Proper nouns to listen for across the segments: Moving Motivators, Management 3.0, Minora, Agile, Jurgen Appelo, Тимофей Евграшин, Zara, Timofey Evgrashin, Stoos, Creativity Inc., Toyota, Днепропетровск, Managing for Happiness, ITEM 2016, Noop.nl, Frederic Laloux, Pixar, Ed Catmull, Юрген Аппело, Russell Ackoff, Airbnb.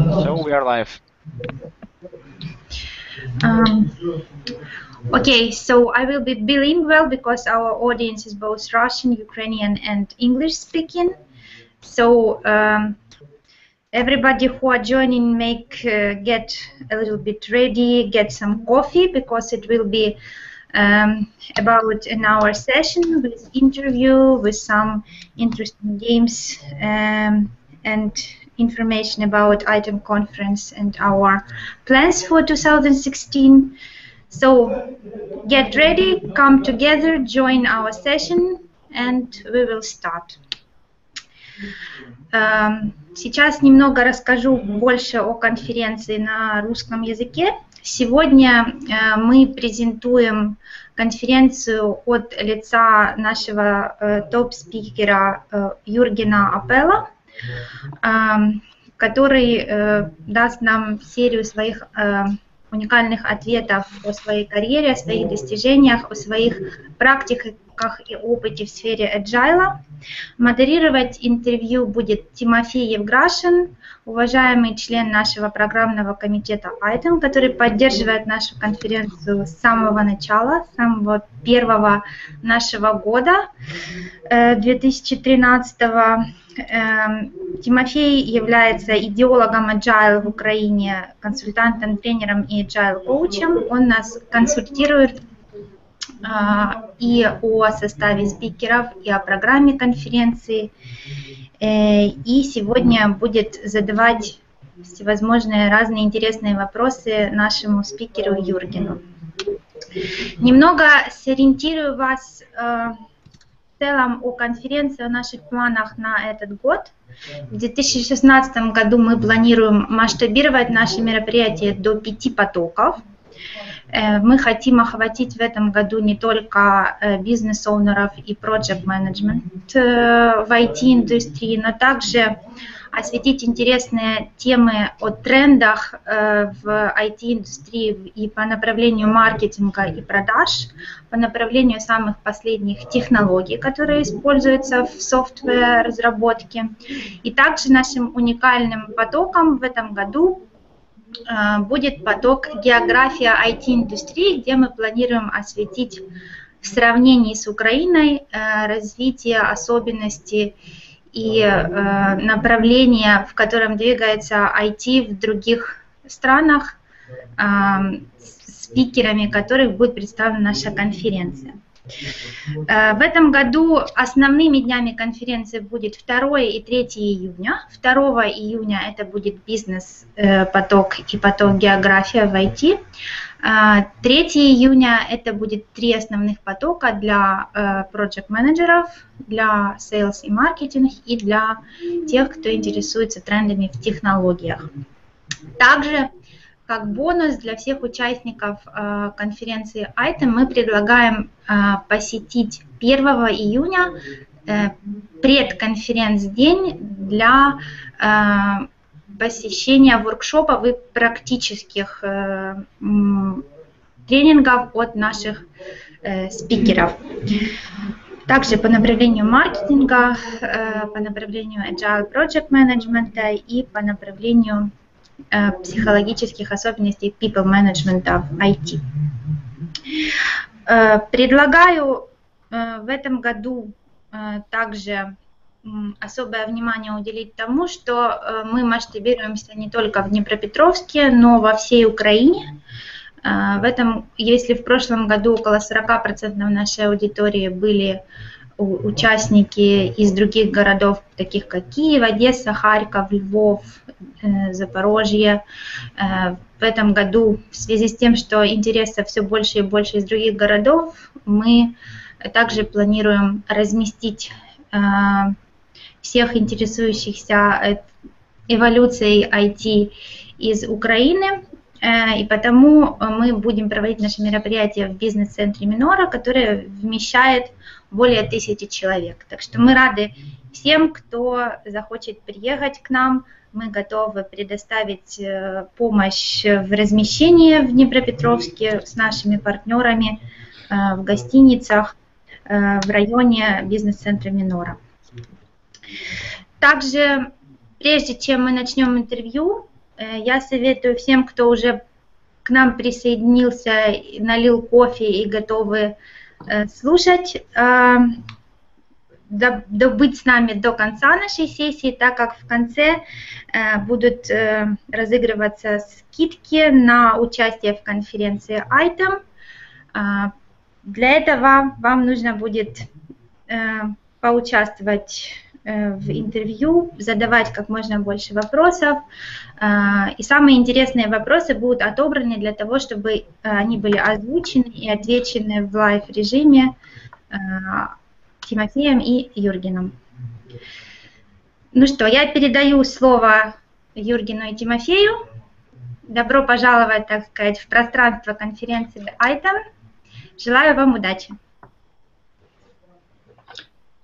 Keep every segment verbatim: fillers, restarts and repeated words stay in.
So we are live. Um, okay, so I will be bilingual because our audience is both Russian, Ukrainian, and English speaking. So um, everybody who are joining, make uh, get a little bit ready, get some coffee, because it will be um, about an hour session with interview, with some interesting games um, and information about ITEM conference and our plans for two thousand sixteen. So get ready, come together, join our session, and we will start. Um, Сейчас немного расскажу больше о конференции на русском языке. Сегодня э, мы презентуем конференцию от лица нашего э, топ-спикера э, Юргена Аппело, э, который э, даст нам серию своих э, уникальных ответов о своей карьере, о своих достижениях, о своих практиках и опыте в сфере Agile. Модерировать интервью будет Тимофей Евграшин, уважаемый член нашего программного комитета ITEM, который поддерживает нашу конференцию с самого начала, с самого первого нашего года, две тысячи тринадцатого. Тимофей является идеологом Agile в Украине, консультантом, тренером и Agile-коучем. Он нас консультирует и о составе спикеров, и о программе конференции. И сегодня будет задавать всевозможные разные интересные вопросы нашему спикеру Юргену. Немного сориентирую вас в целом о конференции, о наших планах на этот год. В две тысячи шестнадцатом году мы планируем масштабировать наши мероприятия до пяти потоков. Мы хотим охватить в этом году не только бизнес-оунеров и проджект-менеджмент в ай ти-индустрии, но также осветить интересные темы о трендах в ай ти-индустрии и по направлению маркетинга и продаж, по направлению самых последних технологий, которые используются в софтвер-разработке. И также нашим уникальным потоком в этом году будет поток «География ай ти-индустрии», где мы планируем осветить в сравнении с Украиной развитие, особенности и направления, в котором двигается ай ти в других странах, спикерами которых будет представлена наша конференция. В этом году основными днями конференции будет второе и третье июня. второго июня это будет бизнес-поток и поток география в ай ти. третьего июня это будет три основных потока для проджект-менеджеров, для sales и маркетинг и для тех, кто интересуется трендами в технологиях. Также как бонус для всех участников э, конференции ITEM мы предлагаем э, посетить первого июня э, предконференц-день для э, посещения воркшопов и практических э, тренингов от наших э, спикеров. Также по направлению маркетинга, э, по направлению Agile Project Management и по направлению психологических особенностей people management в ай ти. Предлагаю в этом году также особое внимание уделить тому, что мы масштабируемся не только в Днепропетровске, но во всей Украине. В этом, если в прошлом году около сорока процентов нашей аудитории были участники из других городов, таких как Киев, Одесса, Харьков, Львов, Запорожье. В этом году, в связи с тем, что интереса все больше и больше из других городов, мы также планируем разместить всех интересующихся эволюцией ай ти из Украины. И потому мы будем проводить наше мероприятие в бизнес-центре Минора, которое вмещает более тысячи человек. Так что мы рады всем, кто захочет приехать к нам. Мы готовы предоставить помощь в размещении в Днепропетровске с нашими партнерами в гостиницах в районе бизнес-центра Минора. Также Прежде чем мы начнем интервью, я советую всем, кто уже к нам присоединился, налил кофе и готовы слушать, быть с нами до конца нашей сессии, так как в конце будут разыгрываться скидки на участие в конференции айтем. Для этого вам нужно будет поучаствовать в интервью, задавать как можно больше вопросов. И самые интересные вопросы будут отобраны для того, чтобы они были озвучены и отвечены в лайв-режиме Тимофеем и Юргеном. Ну что, я передаю слово Юргену и Тимофею. Добро пожаловать, так сказать, в пространство конференции айтем. Желаю вам удачи.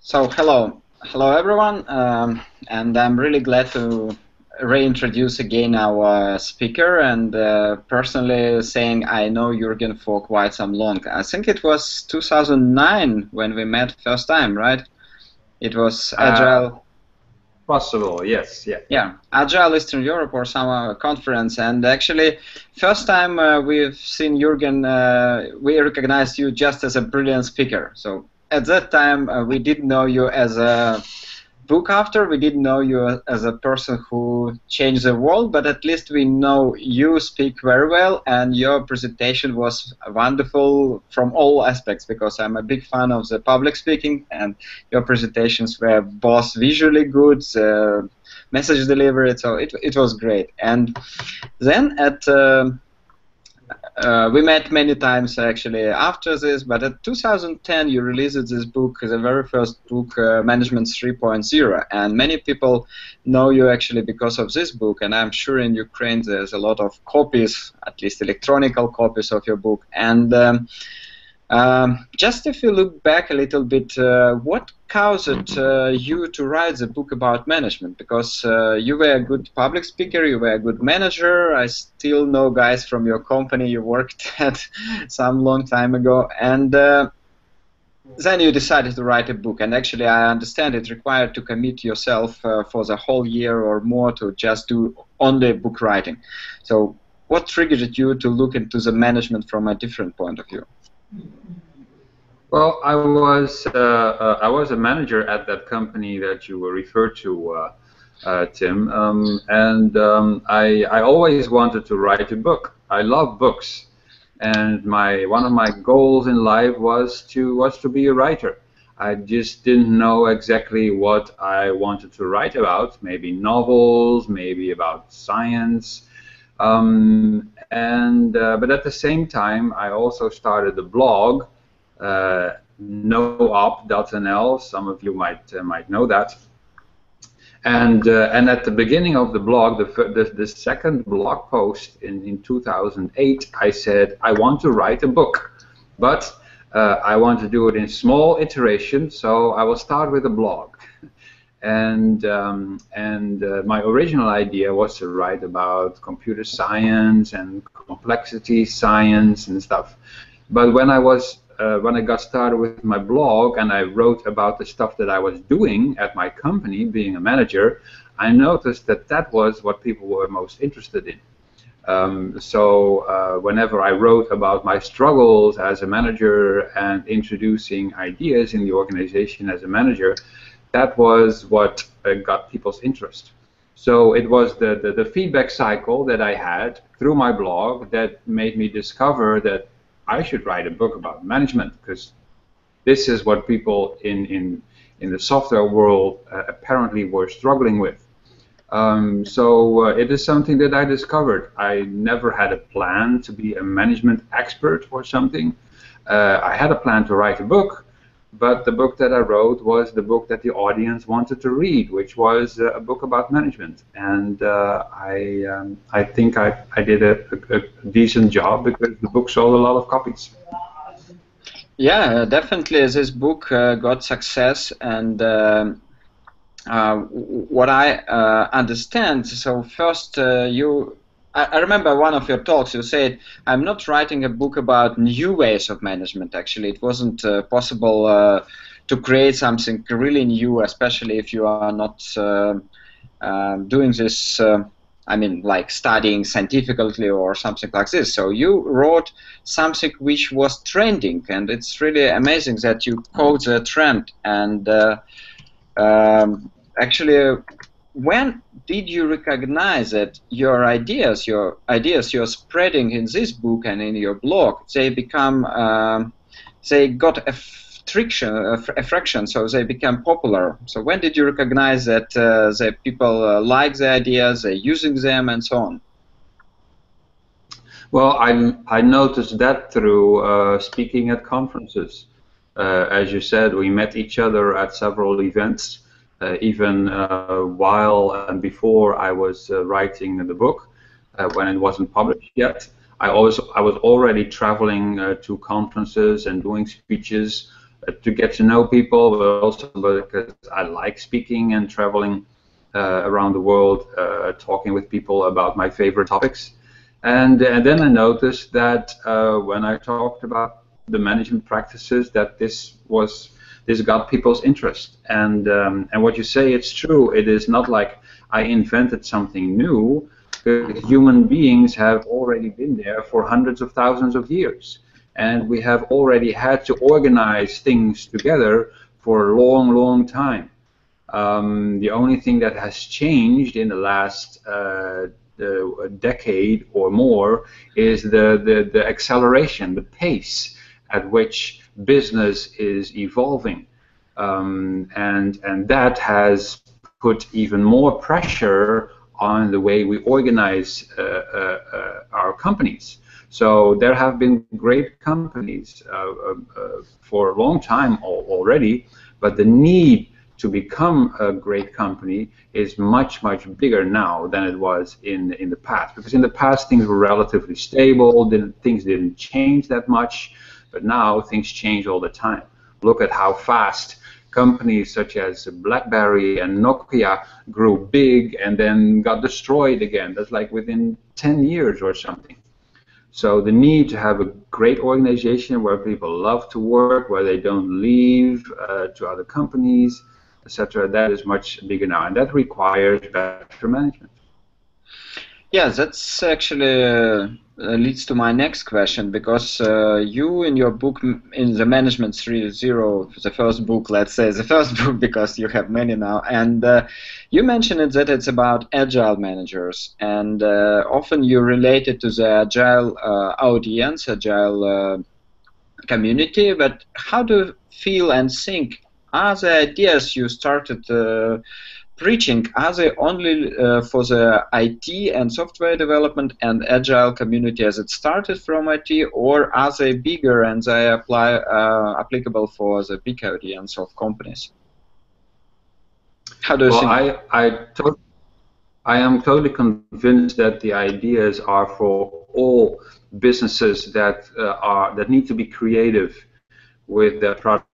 So, hello. Hello everyone, um, and I'm really glad to reintroduce again our uh, speaker, and uh, personally saying I know Jurgen for quite some long. I think it was two thousand nine when we met first time, right? It was Agile. Uh, possible, yes. Yeah. Yeah, Agile Eastern Europe or some conference, and actually first time uh, we've seen Jurgen, uh, we recognized you just as a brilliant speaker. So. At that time, uh, we didn't know you as a book author, we didn't know you as a person who changed the world, but at least we know you speak very well, and your presentation was wonderful from all aspects, because I'm a big fan of the public speaking, and your presentations were both visually good, uh, message delivery, so it, it was great. And then at... Uh, Uh, we met many times actually after this, but in two thousand ten you released this book, the very first book, uh, Management three point zero, and many people know you actually because of this book, and I'm sure in Ukraine there's a lot of copies, at least electronical copies of your book. And um, um, just if you look back a little bit, uh, what caused uh, you to write the book about management? Because uh, you were a good public speaker, you were a good manager, I still know guys from your company you worked at some long time ago, and uh, then you decided to write a book, and actually I understand it required to commit yourself uh, for the whole year or more to just do only book writing. So what triggered you to look into the management from a different point of view? Well, I was uh, uh, I was a manager at that company that you referred to, uh, uh, Tim, um, and um, I I always wanted to write a book. I love books, and my one of my goals in life was to was to be a writer. I just didn't know exactly what I wanted to write about. Maybe novels, maybe about science. Um, and uh, but at the same time, I also started a blog. Uh, Noop dot N L. Some of you might uh, might know that. And uh, and at the beginning of the blog, the, the the second blog post in in two thousand eight, I said I want to write a book, but uh, I want to do it in small iterations. So I will start with a blog. And um, and uh, my original idea was to write about computer science and complexity science and stuff. But when I was Uh, when I got started with my blog and I wrote about the stuff that I was doing at my company, being a manager, I noticed that that was what people were most interested in. Um, so uh, whenever I wrote about my struggles as a manager and introducing ideas in the organization as a manager, that was what uh, got people's interest. So it was the, the, the feedback cycle that I had through my blog that made me discover that I should write a book about management, because this is what people in in in the software world uh, apparently were struggling with. Um, so uh, it is something that I discovered. I never had a plan to be a management expert or something. Uh, I had a plan to write a book, but the book that I wrote was the book that the audience wanted to read, which was uh, a book about management. And uh, I, um, I think I, I did a, a, a decent job because the book sold a lot of copies. Yeah, definitely this book uh, got success, and uh, uh, what I uh, understand, so first uh, you... I remember one of your talks, you said, I'm not writing a book about new ways of management, actually. It wasn't uh, possible uh, to create something really new, especially if you are not uh, um, doing this, uh, I mean, like studying scientifically or something like this. So you wrote something which was trending, and it's really amazing that you caught the trend. And uh, um, actually, when did you recognize that your ideas, your ideas you're spreading in this book and in your blog, they become, um, they got a friction, a fraction, so they become popular? So when did you recognize that uh, the people uh, like the ideas, they're using them, and so on? Well, I'm, I noticed that through uh, speaking at conferences. Uh, as you said, we met each other at several events. Uh, even uh, while and before I was uh, writing the book, uh, when it wasn't published yet, I always I was already traveling uh, to conferences and doing speeches uh, to get to know people, but also because I like speaking and traveling uh, around the world, uh, talking with people about my favorite topics. And, and then I noticed that uh, when I talked about the management practices, that this was This got people's interest, and um, and what you say, it's true. It is not like I invented something new. Human beings have already been there for hundreds of thousands of years, and we have already had to organize things together for a long, long time. Um, the only thing that has changed in the last uh, uh, decade or more is the, the the acceleration, the pace at which business is evolving, um, and and that has put even more pressure on the way we organize uh, uh, uh, our companies. So there have been great companies uh, uh, uh, for a long time al already, but the need to become a great company is much, much bigger now than it was in in the past. Because in the past things were relatively stable, didn't, things didn't change that much. But now things change all the time. Look at how fast companies such as BlackBerry and Nokia grew big and then got destroyed again. That's like within ten years or something. So the need to have a great organization where people love to work, where they don't leave uh, to other companies, et cetera, that is much bigger now. And that requires better management. Yeah, that's actually uh, leads to my next question, because uh, you in your book, in the Management three point oh, the first book, let's say, the first book, because you have many now, and uh, you mentioned it, that it's about agile managers, and uh, often you relate it to the agile uh, audience, agile uh, community, but how do you feel and think, are the ideas you started uh, preaching, are they only uh, for the I T and software development and agile community as it started from I T, or are they bigger and they apply uh, applicable for the big audience of companies? How do you well, think? I, I, to I am totally convinced that the ideas are for all businesses that uh, are that need to be creative with their products.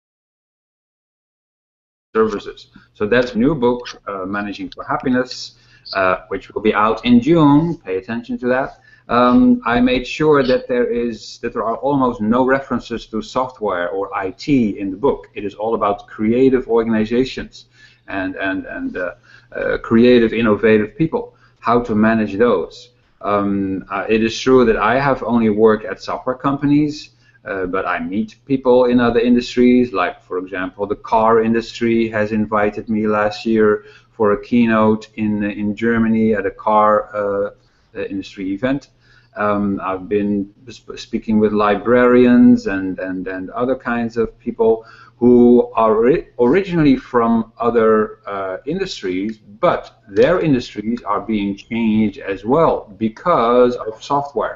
Services. So that's new book, uh, Managing for Happiness, uh, which will be out in June. Pay attention to that. Um, I made sure that there is that there are almost no references to software or I T in the book. It is all about creative organizations and and and uh, uh, creative, innovative people. How to manage those? Um, uh, it is true that I have only worked at software companies. Uh, but I meet people in other industries, like, for example, the car industry has invited me last year for a keynote in in Germany at a car uh, industry event. Um, I've been sp speaking with librarians and, and, and other kinds of people who are ri originally from other uh, industries, but their industries are being changed as well because of software.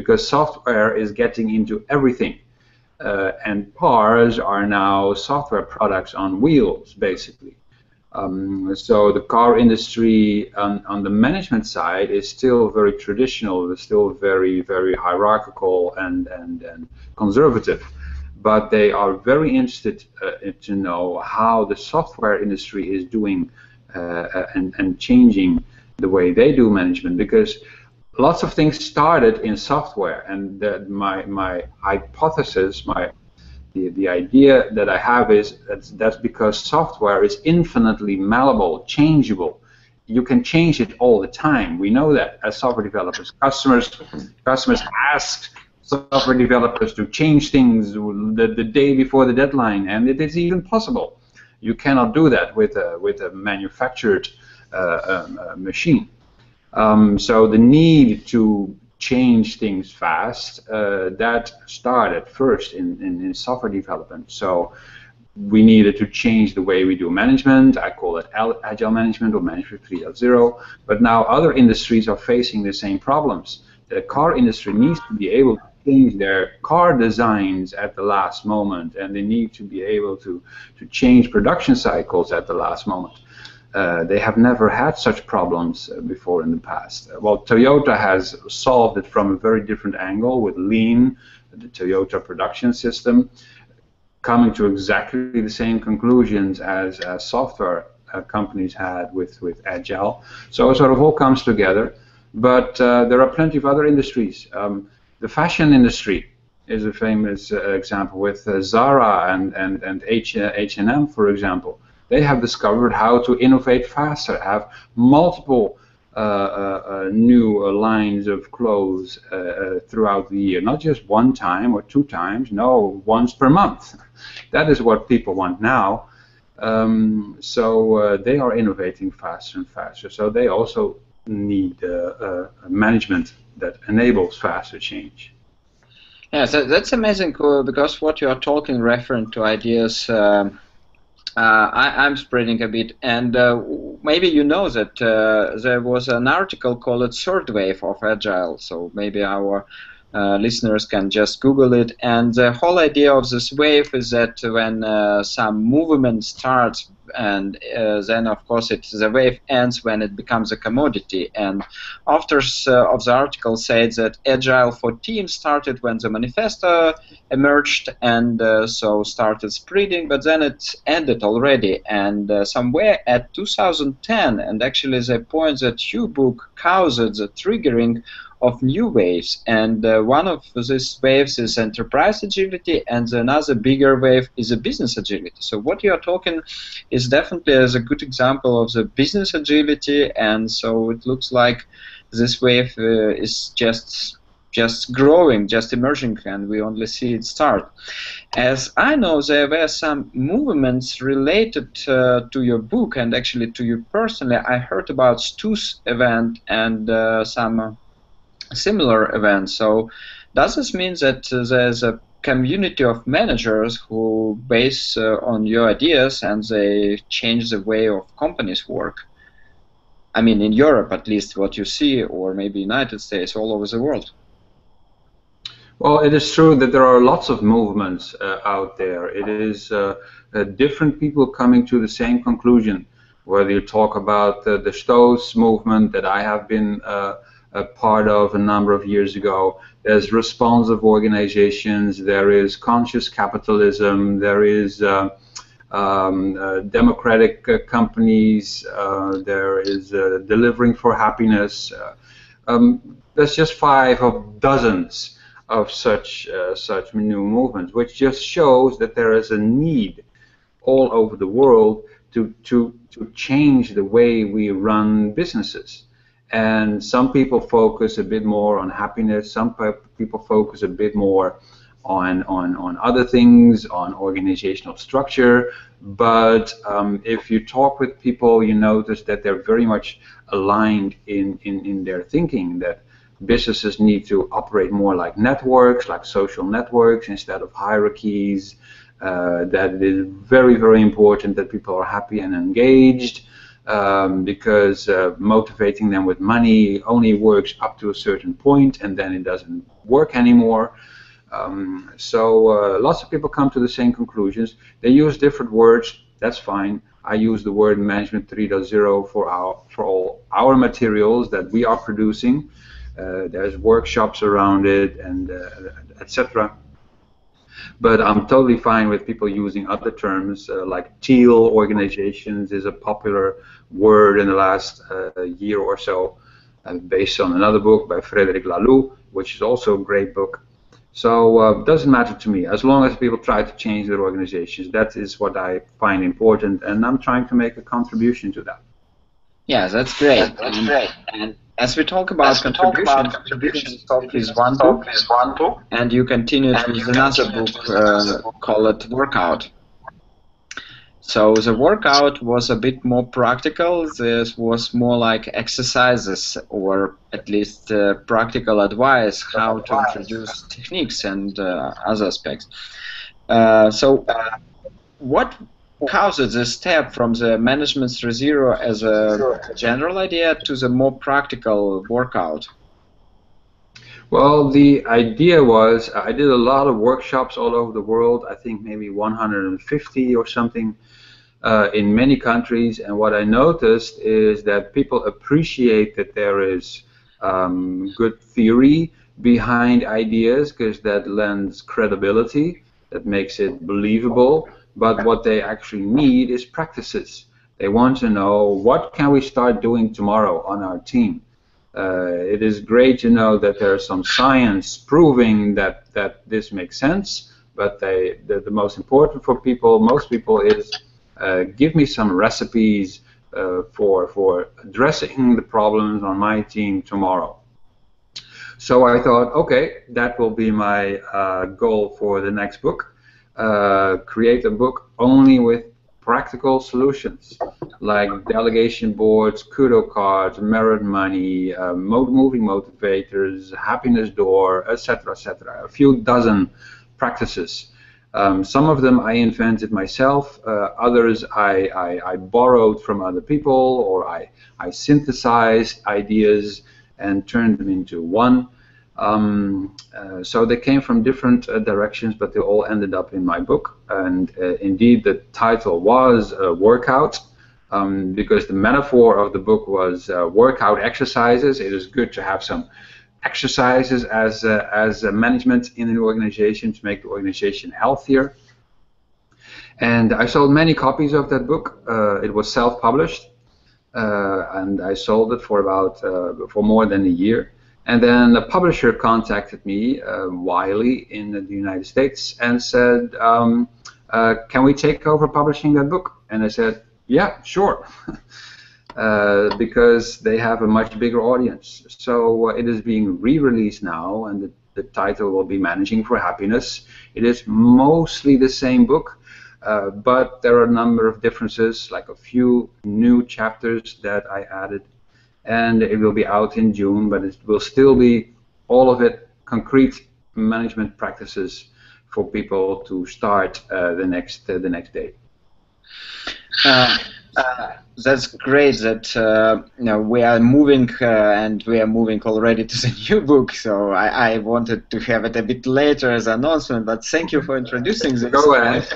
Because software is getting into everything, uh, and cars are now software products on wheels, basically. Um, so the car industry on, on the management side is still very traditional. It's still very, very hierarchical and, and, and conservative. But they are very interested uh, to know how the software industry is doing uh, and, and changing the way they do management, because lots of things started in software, and the, my my hypothesis, my the the idea that I have is that's that's because software is infinitely malleable, changeable. you can change it all the time. We know that as software developers. Customers customers ask software developers to change things the, the day before the deadline, and it is even possible. You cannot do that with a, with a manufactured uh, um, uh, machine. Um, so the need to change things fast, uh, that started first in, in, in software development. So we needed to change the way we do management. I call it Agile management or Management three point oh, but now other industries are facing the same problems. The car industry needs to be able to change their car designs at the last moment, and they need to be able to, to change production cycles at the last moment. Uh, they have never had such problems uh, before in the past. Uh, well, Toyota has solved it from a very different angle with Lean, the Toyota production system, coming to exactly the same conclusions as uh, software uh, companies had with, with Agile. So it sort of all comes together. But uh, there are plenty of other industries. Um, the fashion industry is a famous uh, example with uh, Zara and, and, and H and M, for example. They have discovered how to innovate faster, have multiple uh, uh, new uh, lines of clothes uh, uh, throughout the year, not just one time or two times, no, once per month. That is what people want now. Um, so uh, they are innovating faster and faster. So they also need uh, uh, management that enables faster change. Yeah, so that's amazing, because what you are talking referring to ideas. Um, Uh, I, I'm spreading a bit, and uh, maybe you know that uh, there was an article called Third Wave of Agile, so maybe our uh, listeners can just Google it. And the whole idea of this wave is that when uh, some movement starts, and uh, then of course it, the wave ends when it becomes a commodity. And authors uh, of the article said that Agile for teams started when the manifesto emerged, and uh, so started spreading, but then it ended already. And uh, somewhere at two thousand ten, and actually they point that Hugh book caused the triggering of new waves, and uh, one of these waves is enterprise agility, and another bigger wave is a business agility. So what you are talking is definitely as a good example of the business agility, and so it looks like this wave uh, is just just growing, just emerging, and we only see it start. As I know, there were some movements related uh, to your book, and actually to you personally. I heard about Stoos event and uh, some Uh, similar events. So does this mean that uh, there's a community of managers who base uh, on your ideas and they change the way of companies work? I mean, in Europe at least, what you see, or maybe United States, all over the world. Well, it is true that there are lots of movements uh, out there. It is uh, uh, different people coming to the same conclusion, whether you talk about uh, the Stoos movement that I have been uh, a part of a number of years ago. There's responsive organizations, there is conscious capitalism, there is uh, um, uh, democratic uh, companies, uh, there is uh, delivering for happiness. Uh, um, that's just five of dozens of such, uh, such new movements, which just shows that there is a need all over the world to, to, to change the way we run businesses. And some people focus a bit more on happiness, some people focus a bit more on, on, on other things, on organizational structure, but um, if you talk with people, you notice that they're very much aligned in, in, in their thinking, that businesses need to operate more like networks, like social networks, instead of hierarchies, uh, that it is very, very important that people are happy and engaged. Um, because uh, motivating them with money only works up to a certain point, and then it doesn't work anymore. Um, so uh, lots of people come to the same conclusions. They use different words. That's fine. I use the word Management three point oh for our for all our materials that we are producing. Uh, there's workshops around it, and uh, et cetera. But I'm totally fine with people using other terms, uh, like teal organizations is a popular word in the last uh, year or so, uh, based on another book by Frederic Laloux, which is also a great book. So uh, it doesn't matter to me, as long as people try to change their organizations. That is what I find important, and I'm trying to make a contribution to that. Yeah, that's great. Yeah, that's and, great. And as we talk about as contributions, talk about contributions Top is one book, is one book, and you continued and with you another book, uh, book called Workout. So the workout was a bit more practical. This was more like exercises, or at least uh, practical advice how to introduce techniques and uh, other aspects. Uh, so, uh, what causes this step from the Management three point oh as a general idea to the more practical workout? Well, the idea was I did a lot of workshops all over the world, I think maybe one hundred fifty or something uh, in many countries, and what I noticed is that people appreciate that there is um, good theory behind ideas, because that lends credibility, that makes it believable, but what they actually need is practices. They want to know what can we start doing tomorrow on our team. Uh, it is great to know that there is some science proving that, that this makes sense, but they, the, the most important for people, most people, is uh, give me some recipes uh, for, for addressing the problems on my team tomorrow. So I thought, okay, that will be my uh, goal for the next book. Uh, create a book only with practical solutions like delegation boards, kudo cards, merit money, uh, moving motivators, happiness door, et cetera, et cetera. A few dozen practices. Um, some of them I invented myself. Uh, others I, I, I borrowed from other people, or I, I synthesized ideas and turned them into one. Um, uh, so they came from different uh, directions, but they all ended up in my book. And uh, indeed, the title was uh, Workout, um, because the metaphor of the book was uh, workout exercises. It is good to have some exercises as uh, as a management in an organization to make the organization healthier. And I sold many copies of that book. Uh, it was self-published, uh, and I sold it for about uh, for more than a year. And then the publisher contacted me, uh, Wiley, in the United States, and said, um, uh, can we take over publishing that book? And I said, yeah, sure, uh, because they have a much bigger audience. So uh, it is being re-released now, and the, the title will be Managing for Happiness. It is mostly the same book, uh, but there are a number of differences, like a few new chapters that I added. And it will be out in June, but it will still be all of it concrete management practices for people to start uh, the next uh, the next day. Uh, uh, that's great that uh, you know, we are moving uh, and we are moving already to the new book. So I, I wanted to have it a bit later as an announcement, but thank you for introducing this. Go ahead.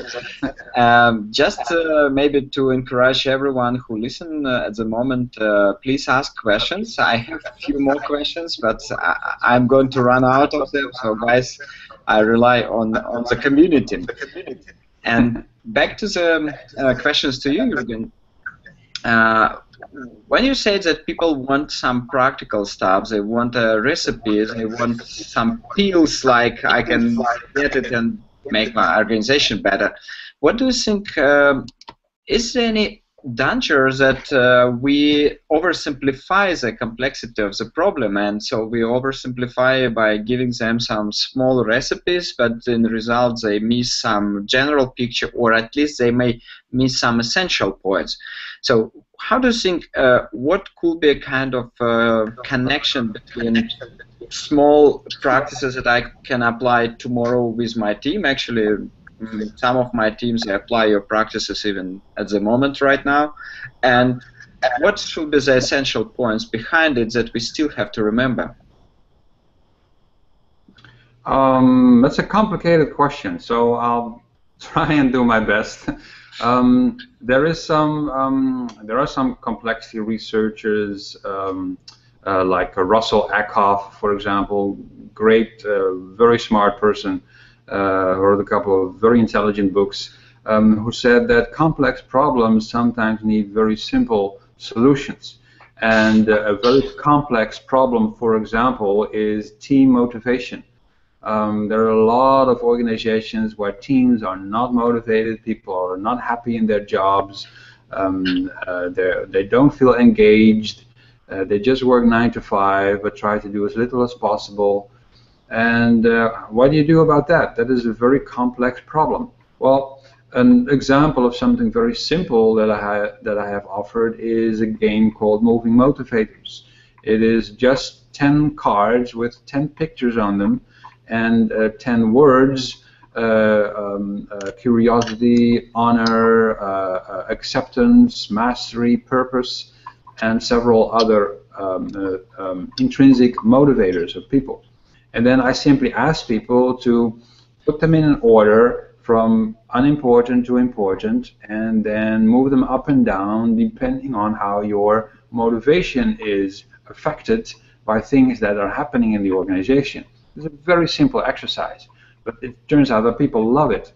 Um, just uh, maybe to encourage everyone who listen uh, at the moment, uh, please ask questions. I have a few more questions, but I, I'm going to run out of them. So guys, I rely on on the community. The community. And back to the uh, questions to you, Jurgen. Uh, when you say that people want some practical stuff, they want a recipe, they want some pills like I can get it and make my organization better, what do you think, um, is there any danger that uh, we oversimplify the complexity of the problem, and so we oversimplify by giving them some small recipes, but in result they miss some general picture, or at least they may miss some essential points. So how do you think uh, what could be a kind of uh, connection between small practices that I can apply tomorrow with my team? Actually, some of my teams, they apply your practices even at the moment right now. And what should be the essential points behind it that we still have to remember? Um, that's a complicated question, so I'll try and do my best. Um, there is some, um, there are some complexity researchers um, uh, like Russell Ackoff, for example, great, uh, very smart person. Uh, wrote a couple of very intelligent books, um, who said that complex problems sometimes need very simple solutions. And uh, a very complex problem, for example, is team motivation. Um, there are a lot of organizations where teams are not motivated, people are not happy in their jobs, Um, uh, they don't feel engaged. Uh, they just work nine to five, but try to do as little as possible. And uh, what do you do about that? That is a very complex problem. Well, an example of something very simple that I ha that I have offered is a game called Moving Motivators. It is just ten cards with ten pictures on them and uh, ten words. Uh, um, uh, curiosity, honor, uh, uh, acceptance, mastery, purpose, and several other um, uh, um, intrinsic motivators of people. And then I simply ask people to put them in an order from unimportant to important, and then move them up and down depending on how your motivation is affected by things that are happening in the organization. It's a very simple exercise. But it turns out that people love it.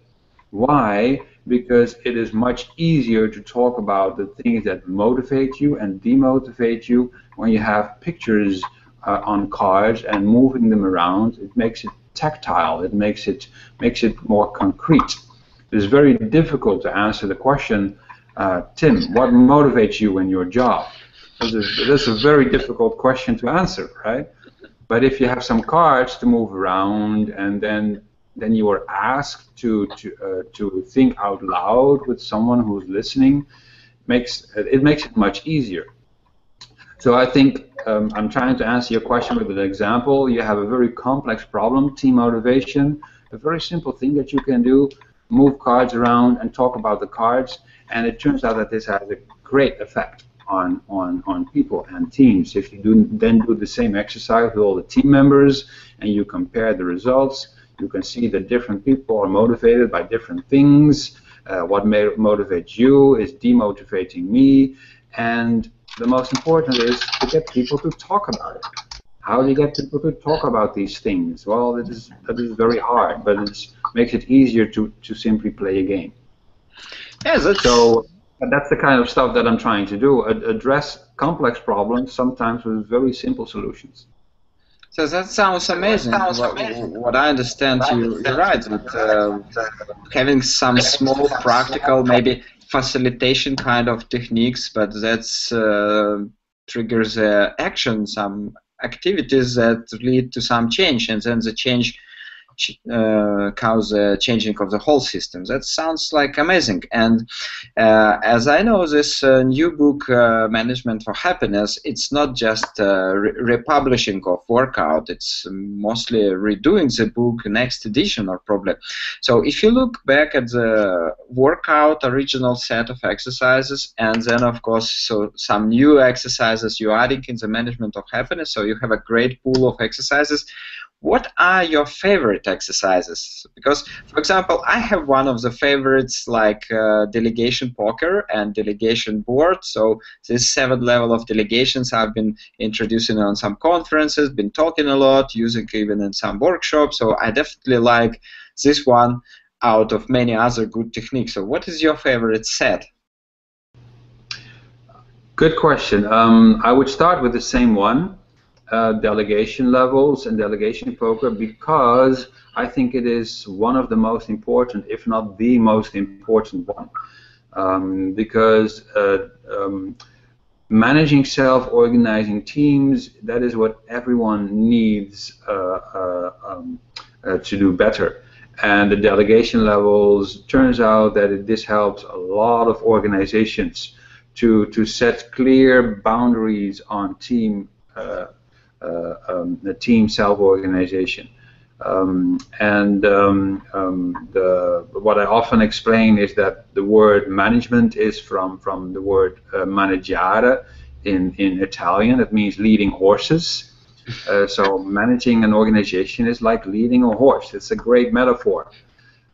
Why? Because it is much easier to talk about the things that motivate you and demotivate you when you have pictures uh, on cards and moving them around. It makes it tactile. It makes it makes it more concrete. It is very difficult to answer the question, uh, Tim, what motivates you in your job? That's a, that's a very difficult question to answer, right? But if you have some cards to move around and then Then you are asked to to uh, to think out loud with someone who's listening. Makes it makes it much easier. So I think um, I'm trying to answer your question with an example. You have a very complex problem, team motivation. A very simple thing that you can do: move cards around and talk about the cards. And it turns out that this has a great effect on on on people and teams. If you do then do the same exercise with all the team members and you compare the results. You can see that different people are motivated by different things. Uh, what may motivate you is demotivating me. And the most important is to get people to talk about it. How do you get people to talk about these things? Well, that is, that is very hard, but it makes it easier to, to simply play a game. Yes, that's... So that's the kind of stuff that I'm trying to do, ad- address complex problems, sometimes with very simple solutions. So that sounds amazing. That sounds amazing. What, what I understand, you, you're right. But, uh, having some small, practical, maybe facilitation kind of techniques, but that uh, triggers uh, action, some activities that lead to some change, and then the change uh, causes a changing of the whole system. That sounds like amazing. And uh, as I know, this uh, new book, uh, Management for Happiness, it's not just uh, re republishing of workout. It's mostly redoing the book, next edition or probably. So if you look back at the workout original set of exercises, and then of course so some new exercises you adding in the Management of Happiness, so you have a great pool of exercises. What are your favorite exercises? Because, for example, I have one of the favorites like uh, delegation poker and delegation board. So these seven level of delegations I've been introducing on some conferences, been talking a lot, using even in some workshops. So I definitely like this one out of many other good techniques. So what is your favorite set? Good question. Um, I would start with the same one. Uh, delegation levels and delegation poker, because I think it is one of the most important, if not the most important one, um, because uh, um, managing self, organizing teams, that is what everyone needs uh, uh, um, uh, to do better. And the delegation levels, turns out that it, this helps a lot of organizations to, to set clear boundaries on team uh, Uh, um, the team self-organization, um, and um, um, the, what I often explain is that the word management is from from the word uh, maneggiare in in Italian. It means leading horses. Uh, so managing an organization is like leading a horse. It's a great metaphor.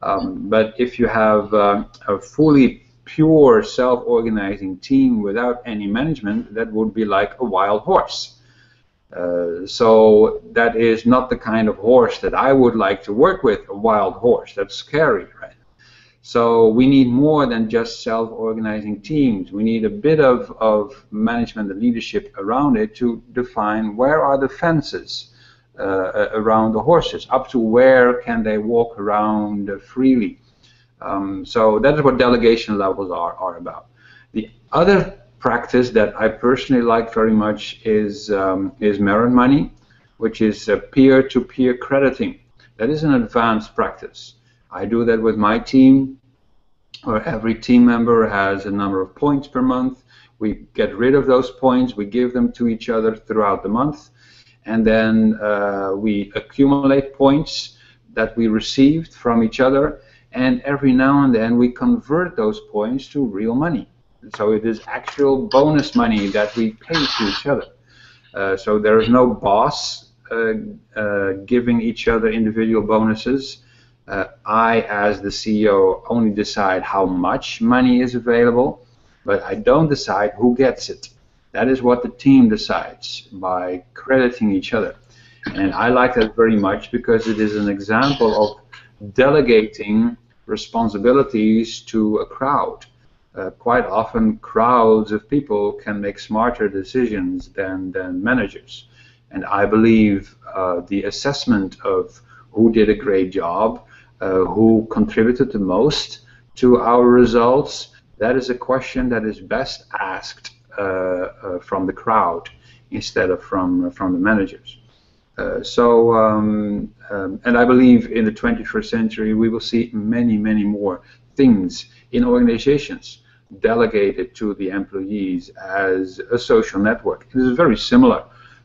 Um, but if you have uh, a fully pure self-organizing team without any management, that would be like a wild horse. Uh, so that is not the kind of horse that I would like to work with, a wild horse. That's scary, right? So we need more than just self-organizing teams. We need a bit of, of management and leadership around it to define where are the fences uh, around the horses, up to where can they walk around freely. Um, so that is what delegation levels are, are about. The other practice that I personally like very much is um, is Merit Money, which is peer-to-peer crediting. That is an advanced practice. I do that with my team, where every team member has a number of points per month. We get rid of those points, we give them to each other throughout the month, and then uh, we accumulate points that we received from each other, and every now and then we convert those points to real money. So it is actual bonus money that we pay to each other. Uh, so there is no boss uh, uh, giving each other individual bonuses. Uh, I, as the C E O, only decide how much money is available, but I don't decide who gets it. That is what the team decides by crediting each other. And I like that very much because it is an example of delegating responsibilities to a crowd. Uh, quite often crowds of people can make smarter decisions than, than managers. And I believe uh, the assessment of who did a great job, uh, who contributed the most to our results, that is a question that is best asked uh, uh, from the crowd instead of from, uh, from the managers. Uh, so, um, um, and I believe in the twenty-first century we will see many, many more things in organizations delegated to the employees as a social network. This is very similar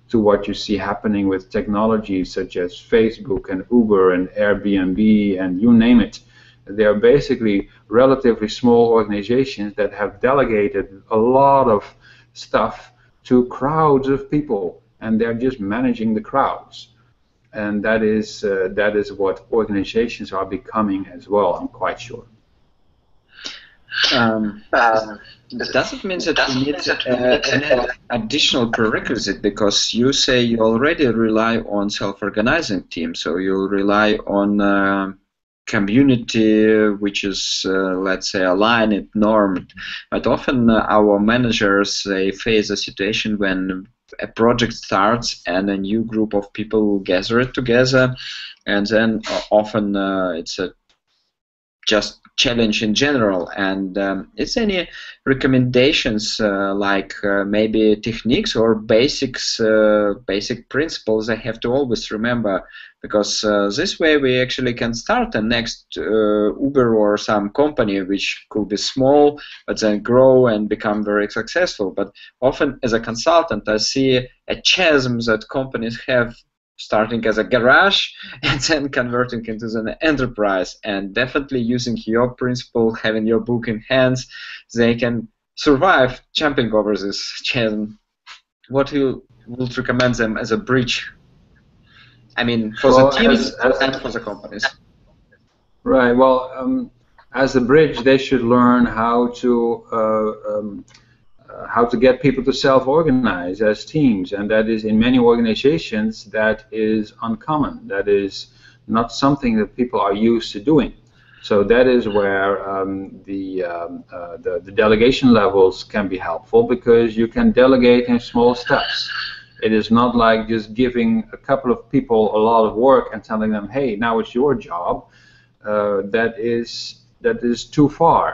to what you see happening with technologies such as Facebook and Uber and Airbnb and you name it. They are basically relatively small organizations that have delegated a lot of stuff to crowds of people, and they're just managing the crowds. And that is, uh, that is what organizations are becoming as well, I'm quite sure. Um, uh, but does it mean that you need uh, an additional prerequisite? Because you say you already rely on self-organizing teams, so you rely on uh, community which is, uh, let's say, aligned, normed. But often uh, our managers, they face a situation when a project starts and a new group of people gather together, and then uh, often uh, it's a just challenge in general. And um, is there any recommendations uh, like uh, maybe techniques or basics, uh, basic principles I have to always remember? Because uh, this way we actually can start the next uh, Uber or some company which could be small but then grow and become very successful. But often as a consultant I see a chasm that companies have, starting as a garage and then converting into an enterprise. And definitely using your principle, having your book in hands, they can survive jumping over this chasm. What you would recommend them as a bridge? I mean, for well, the teams as, as, and for the companies. Right. Well, um, as a bridge, they should learn how to uh, um, Uh, how to get people to self-organize as teams, and that is, in many organizations, that is uncommon. That is not something that people are used to doing. So that is where um, the, um, uh, the, the delegation levels can be helpful, because you can delegate in small steps. It is not like just giving a couple of people a lot of work and telling them, hey, now it's your job. Uh, that is, that is too far.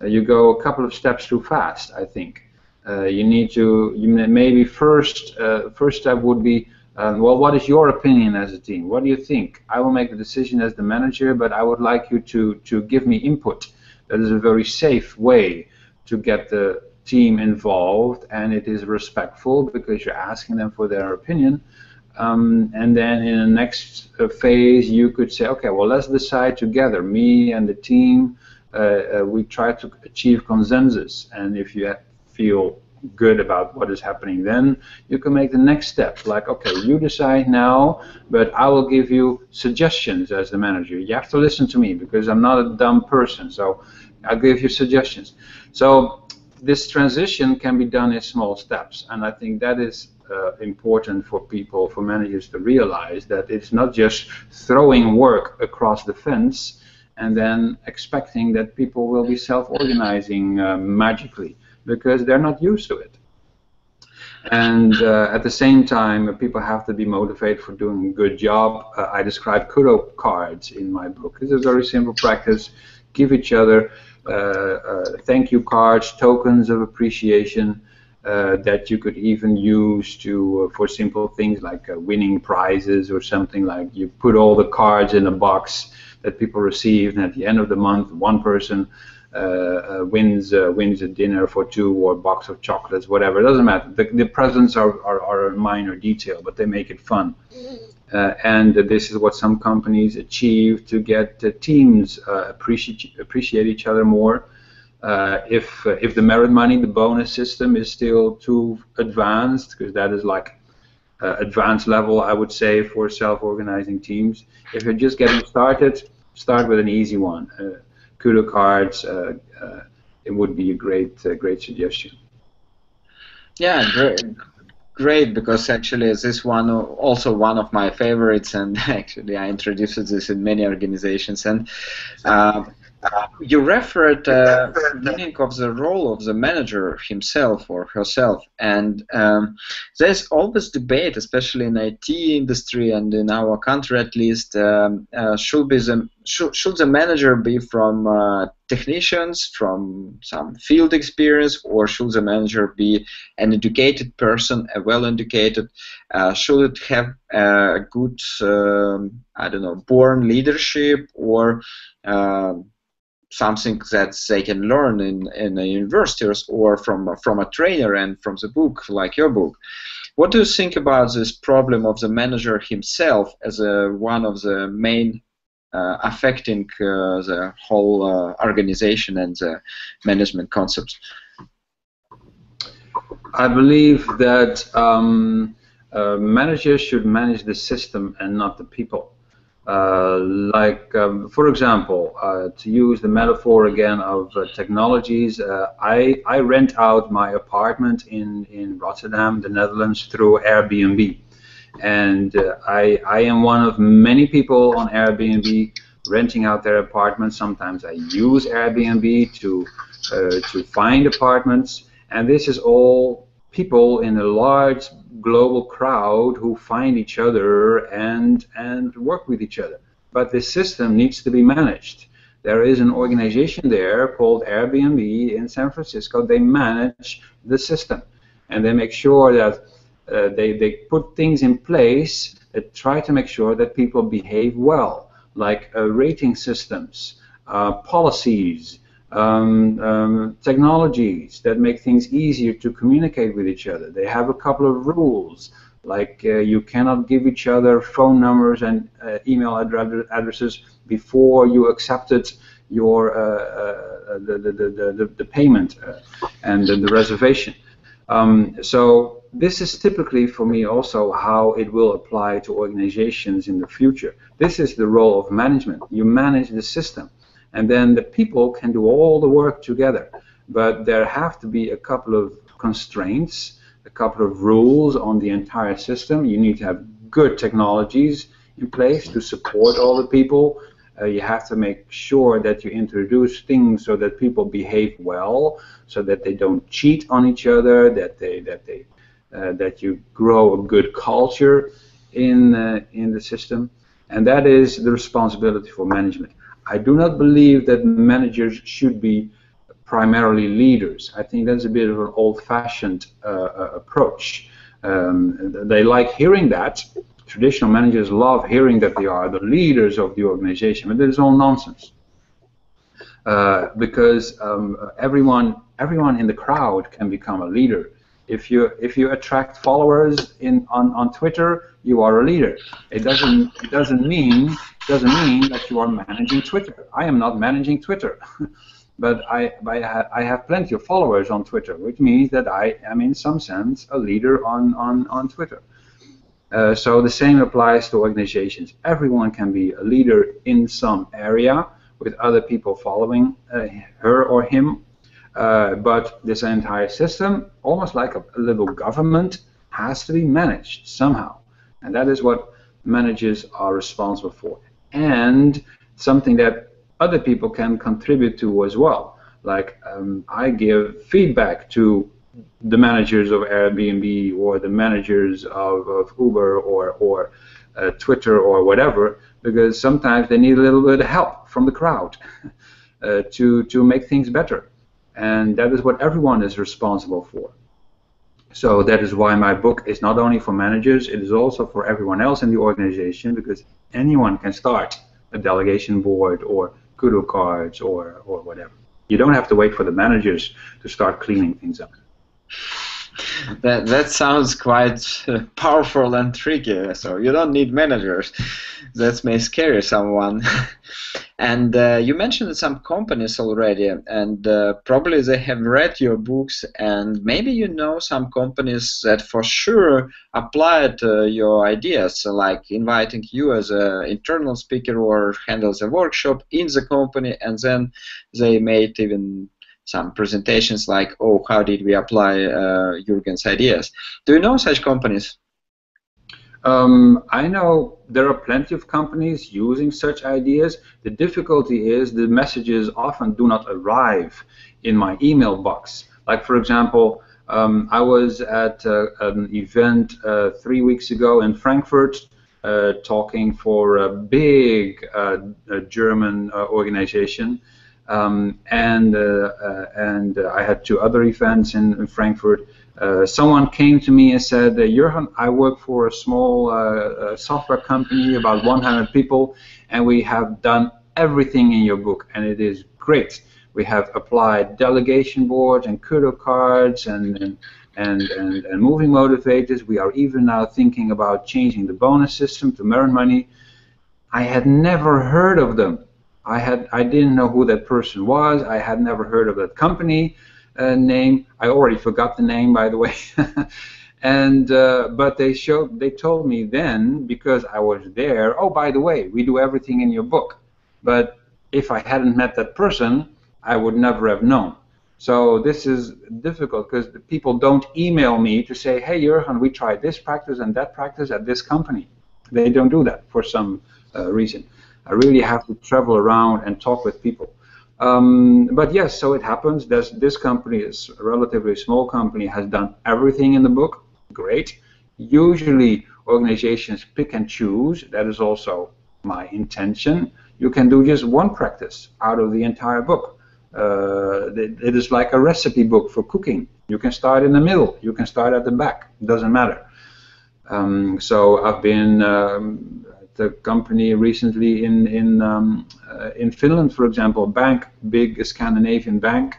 Uh, you go a couple of steps too fast, I think. Uh, you need to, you maybe first, uh, first step would be, um, well, what is your opinion as a team? What do you think? I will make the decision as the manager, but I would like you to, to give me input. That is a very safe way to get the team involved, and it is respectful because you're asking them for their opinion. Um, and then in the next uh, phase, you could say, okay, well, let's decide together, me and the team, uh, uh, we try to achieve consensus, and if you have feel good about what is happening, then you can make the next step. Like, okay, you decide now, but I will give you suggestions as the manager. You have to listen to me because I'm not a dumb person, so I'll give you suggestions. So this transition can be done in small steps, and I think that is uh, important for people, for managers to realize that it's not just throwing work across the fence and then expecting that people will be self-organizing uh, magically, because they're not used to it. And uh, at the same time, people have to be motivated for doing a good job. Uh, I describe kudo cards in my book. It's a very simple practice. give each other uh, uh, thank you cards, tokens of appreciation uh, that you could even use to uh, for simple things like uh, winning prizes or something. Like you put all the cards in a box that people receive, and at the end of the month, one person Uh, uh, wins uh, wins a dinner for two or a box of chocolates, whatever. It doesn't matter. The, the presents are, are, are a minor detail, but they make it fun. Uh, and uh, this is what some companies achieve to get uh, teams uh, appreciate appreciate each other more. Uh, if uh, if the merit money, the bonus system, is still too advanced, because that is like uh, advanced level, I would say, for self-organizing teams. If you're just getting started, start with an easy one. Uh, Kudo cards, uh, uh, it would be a great, uh, great suggestion. Yeah, great, great, because actually this is one also one of my favorites, and actually I introduced this in many organizations. And uh, you referred uh, the meaning of the role of the manager himself or herself, and um, there's always debate, especially in I T industry and in our country at least, um, uh, should be the Should, should the manager be from uh, technicians, from some field experience, or should the manager be an educated person, a well-educated? Uh, should it have a good, um, I don't know, born leadership, or uh, something that they can learn in, in a university or from, from a trainer and from the book, like your book? What do you think about this problem of the manager himself as a, one of the main Uh, affecting uh, the whole uh, organization and the management concepts? I believe that um, uh, managers should manage the system and not the people. Uh, like, um, for example, uh, to use the metaphor again of uh, technologies, uh, I, I rent out my apartment in, in Rotterdam, the Netherlands, through Airbnb. And uh, I, I am one of many people on Airbnb renting out their apartments. Sometimes I use Airbnb to uh, to find apartments, and this is all people in a large global crowd who find each other and and work with each other. But this system needs to be managed. There is an organization there called Airbnb in San Francisco. They manage the system, and they make sure that Uh, they, they put things in place that try to make sure that people behave well, like uh, rating systems, uh, policies, um, um, technologies that make things easier to communicate with each other. They have a couple of rules, like uh, you cannot give each other phone numbers and uh, email addre addresses before you accepted your uh, uh, the, the, the, the, the payment uh, and the, the reservation. Um, so this is typically for me also how it will apply to organizations in the future. This is the role of management. You manage the system, and then the people can do all the work together. But there have to be a couple of constraints, a couple of rules on the entire system. You need to have good technologies in place to support all the people. Uh, you have to make sure that you introduce things so that people behave well, so that they don't cheat on each other, that they that they uh, that you grow a good culture in uh, in the system, and that is the responsibility for management. I do not believe that managers should be primarily leaders. I think that's a bit of an old-fashioned uh, approach. Um, they like hearing that. Traditional managers love hearing that they are the leaders of the organization, but that is all nonsense. Uh, because um, everyone, everyone in the crowd can become a leader. If you if you attract followers in on, on Twitter, you are a leader. It doesn't it doesn't mean doesn't mean that you are managing Twitter. I am not managing Twitter, but I I, ha I have plenty of followers on Twitter, which means that I am in some sense a leader on on on Twitter. Uh, so the same applies to organizations. Everyone can be a leader in some area with other people following uh, her or him. Uh, but this entire system, almost like a, a little government, has to be managed somehow. And that is what managers are responsible for. And something that other people can contribute to as well. Like um, I give feedback to the managers of Airbnb or the managers of, of Uber or, or uh, Twitter or whatever, because sometimes they need a little bit of help from the crowd. uh, to to make things better, and that is what everyone is responsible for. So that is why my book is not only for managers, it is also for everyone else in the organization, because anyone can start a delegation board or kudo cards or, or whatever. You don't have to wait for the managers to start cleaning things up. That, that sounds quite uh, powerful and tricky. So you don't need managers. That may scare someone. And uh, you mentioned some companies already, and uh, probably they have read your books, and maybe you know some companies that for sure applied uh, your ideas, like inviting you as an internal speaker or handles a workshop in the company, and then they made even some presentations like, oh, how did we apply uh, Jurgen's ideas? Do you know such companies? Um, I know there are plenty of companies using such ideas. The difficulty is the messages often do not arrive in my email box. Like, for example, um, I was at uh, an event uh, three weeks ago in Frankfurt uh, talking for a big uh, a German uh, organization. Um, and uh, uh, and uh, I had two other events in, in Frankfurt. Uh, someone came to me and said, Jurgen, I work for a small uh, uh, software company, about one hundred people, and we have done everything in your book, and it is great. We have applied delegation boards and kudo cards and, and, and, and, and moving motivators. We are even now thinking about changing the bonus system to merit money. I had never heard of them. I had I didn't know who that person was. I had never heard of that company uh, name. I already forgot the name, by the way. and uh, but they showed they told me then, because I was there, oh, by the way, we do everything in your book. But if I hadn't met that person, I would never have known. So this is difficult because people don't email me to say, hey, Jurgen, we tried this practice and that practice at this company. They don't do that for some uh, reason. I really have to travel around and talk with people. Um, but yes, so it happens. There's, this company is a relatively small company, has done everything in the book. Great. Usually organizations pick and choose. That is also my intention. You can do just one practice out of the entire book. Uh, it, it is like a recipe book for cooking. You can start in the middle. You can start at the back. It doesn't matter. Um, so I've been... Um, the company recently in in um, uh, in Finland, for example, bank, big Scandinavian bank,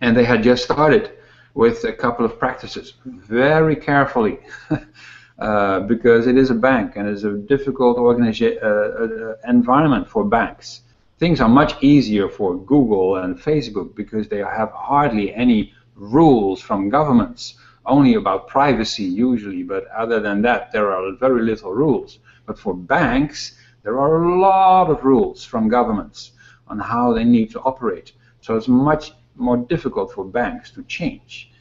and they had just started with a couple of practices very carefully, uh, because it is a bank and it's a difficult organization uh, uh, environment for banks. Things are much easier for Google and Facebook because they have hardly any rules from governments. Only about privacy usually, but other than that, there are very little rules. But for banks, there are a lot of rules from governments on how they need to operate. So it's much more difficult for banks to change.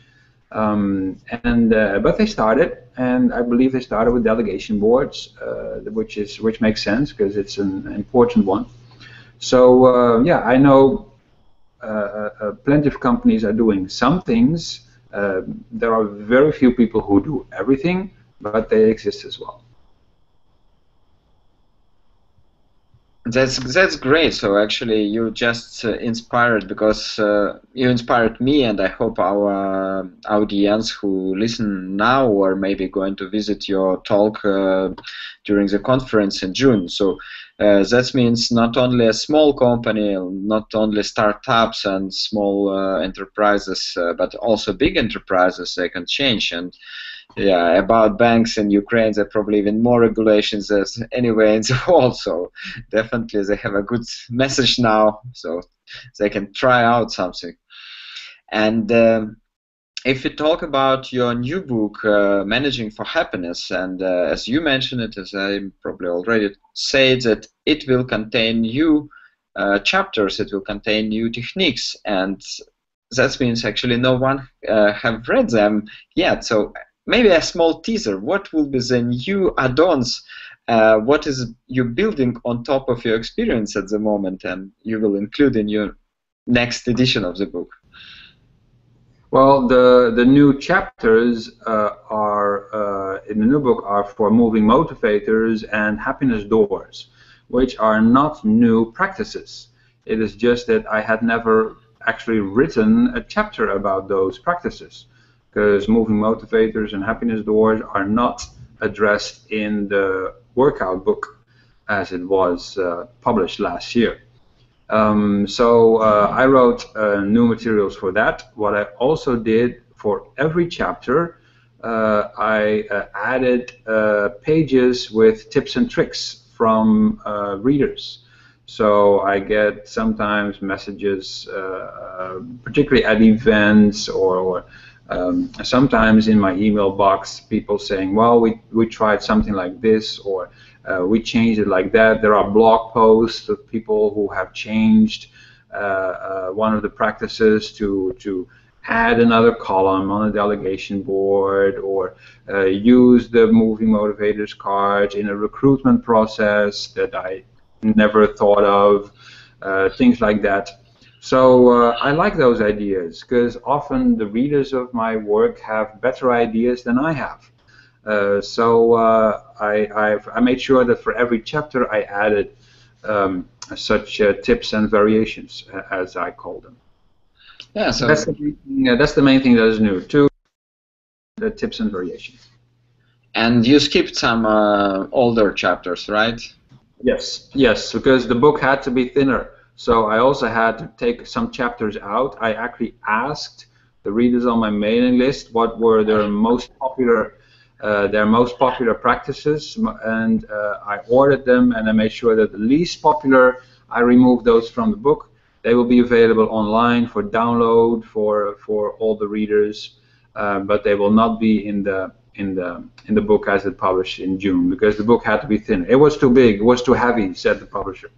Um, and uh, but they started, and I believe they started with delegation boards, uh, which is which makes sense because it's an important one. So uh, yeah, I know uh, uh, plenty of companies are doing some things. Uh, there are very few people who do everything, but they exist as well. That's that's great. So actually, you just uh, inspired because uh, you inspired me, and I hope our uh, audience who listen now or maybe going to visit your talk uh, during the conference in June. So. Uh, that means not only a small company, not only startups and small uh, enterprises, uh, but also big enterprises, they can change. And yeah, about banks in Ukraine, there are probably even more regulations as anywhere in the world. So definitely they have a good message now, so they can try out something. And um, if you talk about your new book, uh, Managing for Happiness, and uh, as you mentioned it, as I probably already said, that it will contain new uh, chapters, it will contain new techniques, and that means actually no one uh, have read them yet. So maybe a small teaser, what will be the new add-ons, uh, what is you building on top of your experience at the moment, and you will include in your next edition of the book? Well, the the new chapters uh, are uh, in the new book are for moving motivators and happiness doors, which are not new practices. It is just that I had never actually written a chapter about those practices, because moving motivators and happiness doors are not addressed in the workout book as it was uh, published last year. Um, so uh, I wrote uh, new materials for that. What I also did for every chapter, uh, I uh, added uh, pages with tips and tricks from uh, readers. So I get sometimes messages, uh, particularly at events, or, or um, sometimes in my email box, people saying, well, we, we tried something like this, or uh, we changed it like that. There are blog posts of people who have changed uh, uh, one of the practices to, to add another column on a delegation board, or uh, use the Moving Motivators cards in a recruitment process that I never thought of, uh, things like that. So uh, I like those ideas, because often the readers of my work have better ideas than I have. Uh, so uh, I, I've, I made sure that for every chapter I added um, such uh, tips and variations, uh, as I call them. Yeah, so that's the main thing, uh, that's the main thing that is new, too, the tips and variations. And you skipped some uh, older chapters, right? Yes, yes, because the book had to be thinner. So I also had to take some chapters out. I actually asked the readers on my mailing list what were their most popular, uh, their most popular practices, and uh, I ordered them, and I made sure that the least popular, I removed those from the book. They will be available online for download for for all the readers, uh, but they will not be in the in the in the book as it published in June, because the book had to be thin. It was too big, it was too heavy, said the publisher.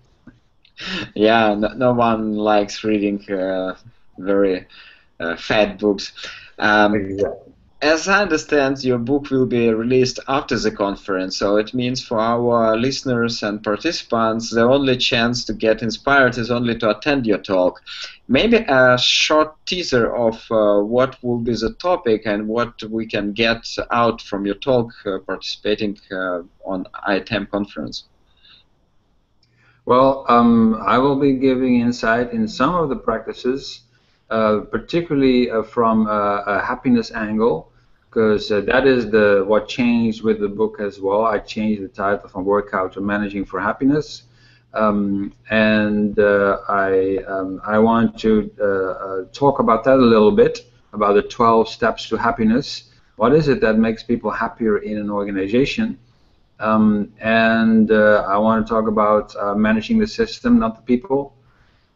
Yeah, no, no one likes reading uh, very uh, fat books. Um, exactly. As I understand, your book will be released after the conference, so it means for our listeners and participants, the only chance to get inspired is only to attend your talk. Maybe a short teaser of uh, what will be the topic and what we can get out from your talk uh, participating uh, on I T E M conference. Well, um, I will be giving insight in some of the practices, uh, particularly uh, from uh, a happiness angle, because uh, that is the what changed with the book as well. I changed the title from Workout to Managing for Happiness, um, and uh, I um, I want to uh, uh, talk about that a little bit, about the twelve steps to happiness. What is it that makes people happier in an organization? Um, and uh, I want to talk about uh, managing the system, not the people.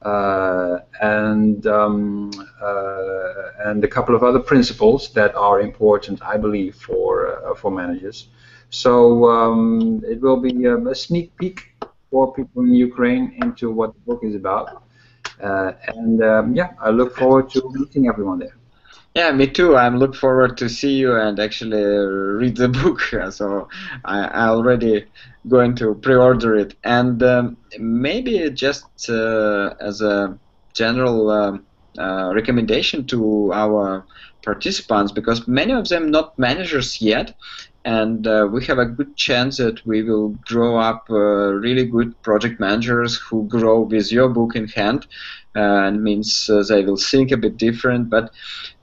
Uh, and um, uh, and a couple of other principles that are important, I believe, for uh, for managers. So um, it will be um, a sneak peek for people in Ukraine into what the book is about. Uh, and um, yeah, I look forward to meeting everyone there. Yeah, me too. I'm looking forward to see you and actually read the book. So I, I already going to pre-order it. And um, maybe just uh, as a general uh, uh, recommendation to our participants, because many of them not managers yet, and uh, we have a good chance that we will grow up uh, really good project managers who grow with your book in hand, uh, and means uh, they will think a bit different, but.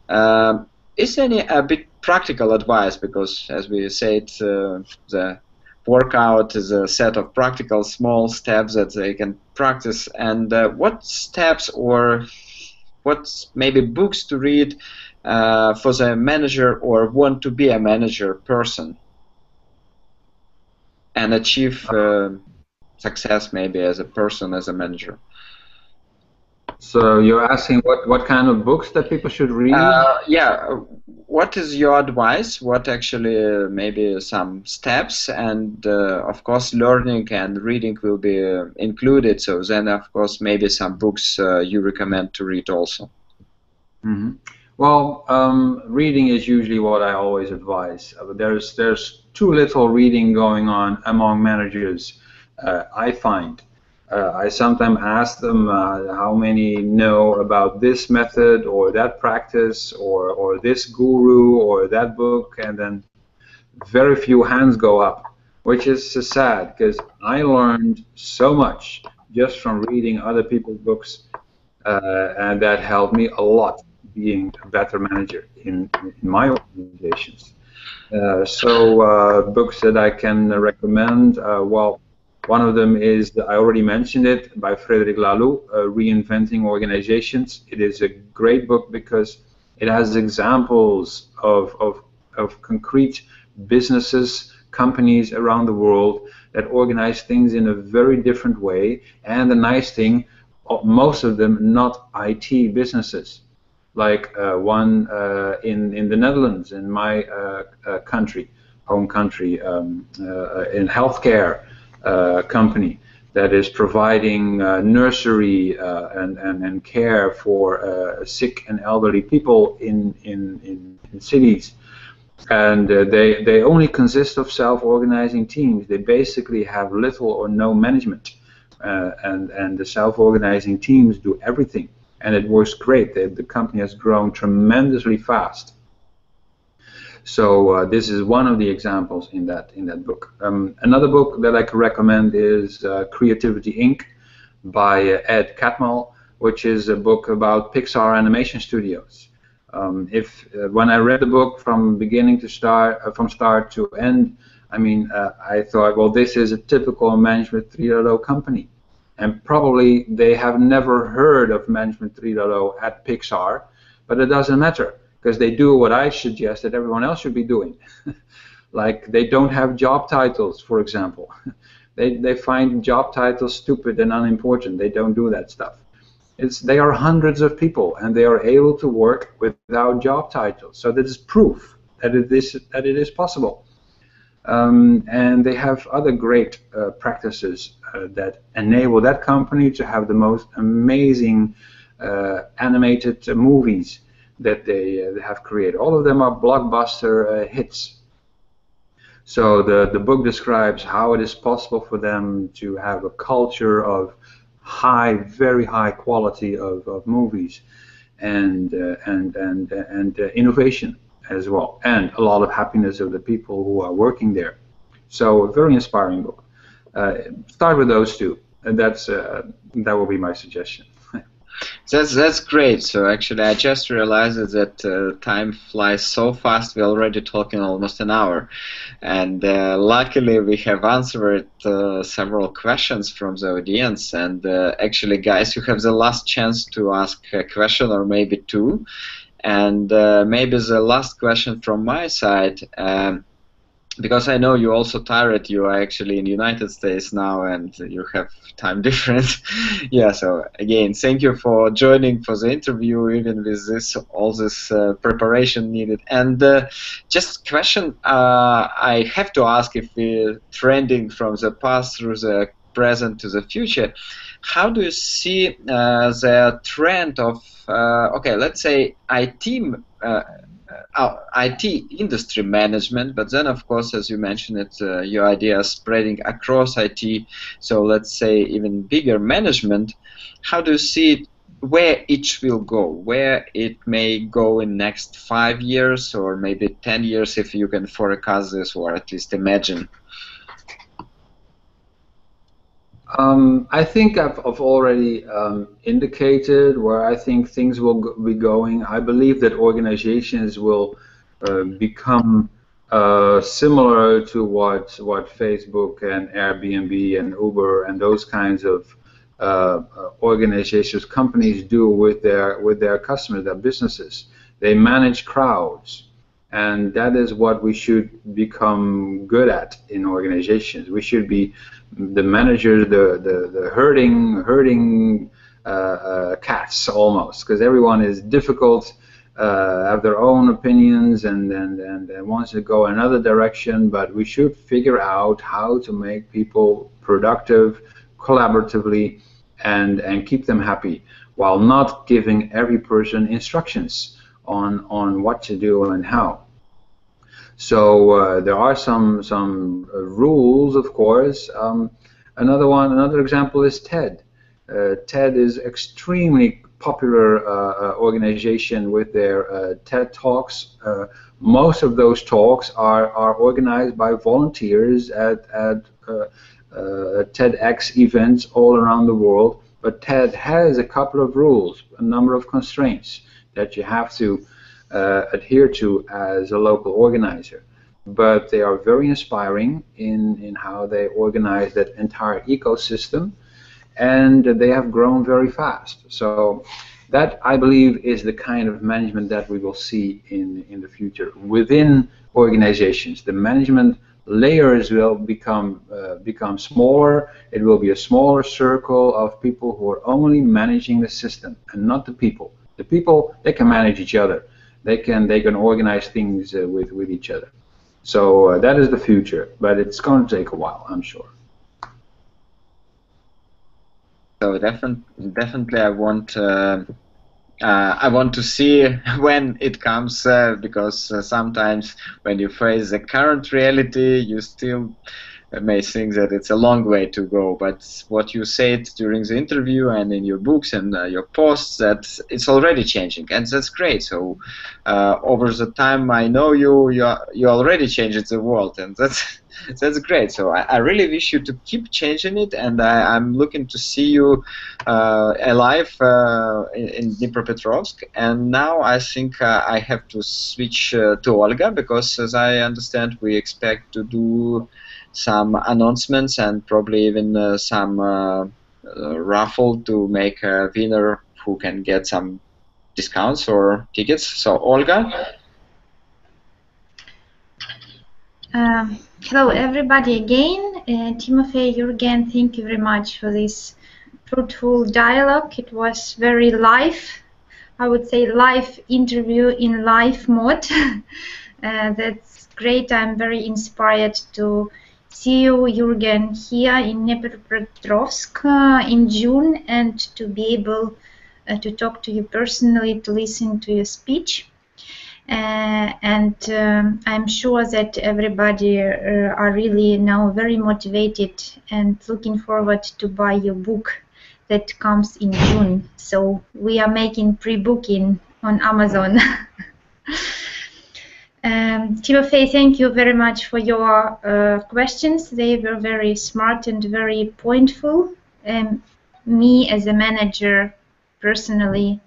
Uh, is any a bit practical advice, because as we said, uh, the workout is a set of practical small steps that they can practice, and uh, what steps or what maybe books to read uh, for the manager or want to be a manager person and achieve uh, success maybe as a person, as a manager? So you're asking what, what kind of books that people should read? Uh, yeah, what is your advice? What actually uh, maybe some steps, and uh, of course learning and reading will be uh, included, so then of course maybe some books uh, you recommend to read also. Mm-hmm. Well, um, reading is usually what I always advise. There's, there's too little reading going on among managers, uh, I find. Uh, I sometimes ask them uh, how many know about this method or that practice or, or this guru or that book, and then very few hands go up, which is sad, because I learned so much just from reading other people's books, uh, and that helped me a lot being a better manager in, in my organizations. Uh, so uh, books that I can recommend, uh, well, one of them is, I already mentioned it, by Frederic Laloux, uh, Reinventing Organizations. It is a great book because it has examples of, of, of concrete businesses, companies around the world that organize things in a very different way, and the nice thing, most of them not I T businesses, like uh, one uh, in, in the Netherlands, in my uh, uh, country, home country, um, uh, in healthcare. Uh, company that is providing uh, nursery uh, and, and, and care for uh, sick and elderly people in, in, in, in cities. And uh, they, they only consist of self-organizing teams. They basically have little or no management. Uh, and, and the self-organizing teams do everything. And it works great. The, the company has grown tremendously fast. So uh, this is one of the examples in that in that book. Um, another book that I could recommend is uh, Creativity Incorporated by uh, Ed Catmull, which is a book about Pixar animation studios. Um, if uh, when I read the book from beginning to start, uh, from start to end, I mean, uh, I thought, well, this is a typical Management three point oh company, and probably they have never heard of Management three point oh at Pixar, but it doesn't matter, because they do what I suggest that everyone else should be doing. Like, they don't have job titles, for example. they, they find job titles stupid and unimportant. They don't do that stuff. It's, they are hundreds of people, and they are able to work without job titles. So that is proof that it is, that it is possible. Um, and they have other great uh, practices uh, that enable that company to have the most amazing uh, animated uh, movies that they uh, have created. All of them are blockbuster uh, hits. So the, the book describes how it is possible for them to have a culture of high, very high quality of, of movies and, uh, and, and, and uh, innovation as well, and a lot of happiness of the people who are working there. So a very inspiring book. Uh, start with those two, and that's, uh, that will be my suggestion. That's, that's great. So actually, I just realized that uh, time flies so fast. We're already talking almost an hour. And uh, luckily, we have answered uh, several questions from the audience. And uh, actually, guys, you have the last chance to ask a question or maybe two. And uh, maybe the last question from my side, um, because I know you're also tired, you are actually in the United States now and you have time difference. Yeah, so again, thank you for joining for the interview, even with this all this uh, preparation needed. And uh, just question uh, I have to ask, if we're trending from the past through the present to the future, how do you see uh, the trend of, uh, okay, let's say I T, uh, Uh, I T industry management, but then of course, as you mentioned it, uh, your idea is spreading across I T, so let's say even bigger management. How do you see it, where each will go, where it may go in next five years or maybe ten years, if you can forecast this or at least imagine? Um, I think I've, I've already um, indicated where I think things will go, be going. I believe that organizations will uh, become uh, similar to what what Facebook and Airbnb and Uber and those kinds of uh, organizations, companies do with their with their customers, their businesses. They manage crowds, and that is what we should become good at in organizations. We should be the managers, the the, the herding herding uh, uh, cats almost, because everyone is difficult, uh, have their own opinions, and, and and and wants to go another direction. But we should figure out how to make people productive, collaboratively, and and keep them happy while not giving every person instructions on on what to do and how. So uh, there are some some uh, rules, of course. Um, another one, another example is TED. Uh, TED is extremely popular uh, organization with their uh, TED Talks. Uh, most of those talks are are organized by volunteers at at uh, uh, TEDx events all around the world, but TED has a couple of rules, a number of constraints that you have to uh, adhere to as a local organizer. But they are very inspiring in, in how they organize that entire ecosystem, and they have grown very fast. So that, I believe, is the kind of management that we will see in, in the future. Within organizations, the management layers will become, uh, become smaller. It will be a smaller circle of people who are only managing the system and not the people. The people, they can manage each other. They can, they can organize things uh, with, with each other. So uh, that is the future, but it's going to take a while, I'm sure. So definitely, definitely, I want uh, uh, I want to see when it comes, uh, because uh, sometimes when you face the current reality, you still may think that it's a long way to go. But what you said during the interview and in your books and uh, your posts, that it's already changing, and that's great. So uh, over the time I know you, you are, you already changed the world, and that's. That's great. So I, I really wish you to keep changing it, and I, I'm looking to see you uh, alive uh, in, in Dnipropetrovsk. And now I think uh, I have to switch uh, to Olga, because as I understand, we expect to do some announcements and probably even uh, some uh, uh, raffle to make a winner who can get some discounts or tickets. So Olga. Uh, hello everybody again, uh, Timofey, Jurgen, thank you very much for this fruitful dialogue. It was very live, I would say live interview in live mode. uh, that's great, I'm very inspired to see you, Jurgen, here in Dnipropetrovsk uh, in June, and to be able uh, to talk to you personally, to listen to your speech. Uh, and um, I'm sure that everybody uh, are really now very motivated and looking forward to buy your book that comes in June. So we are making pre-booking on Amazon. um, Timofey, thank you very much for your uh, questions. They were very smart and very pointful. Um, me as a manager personally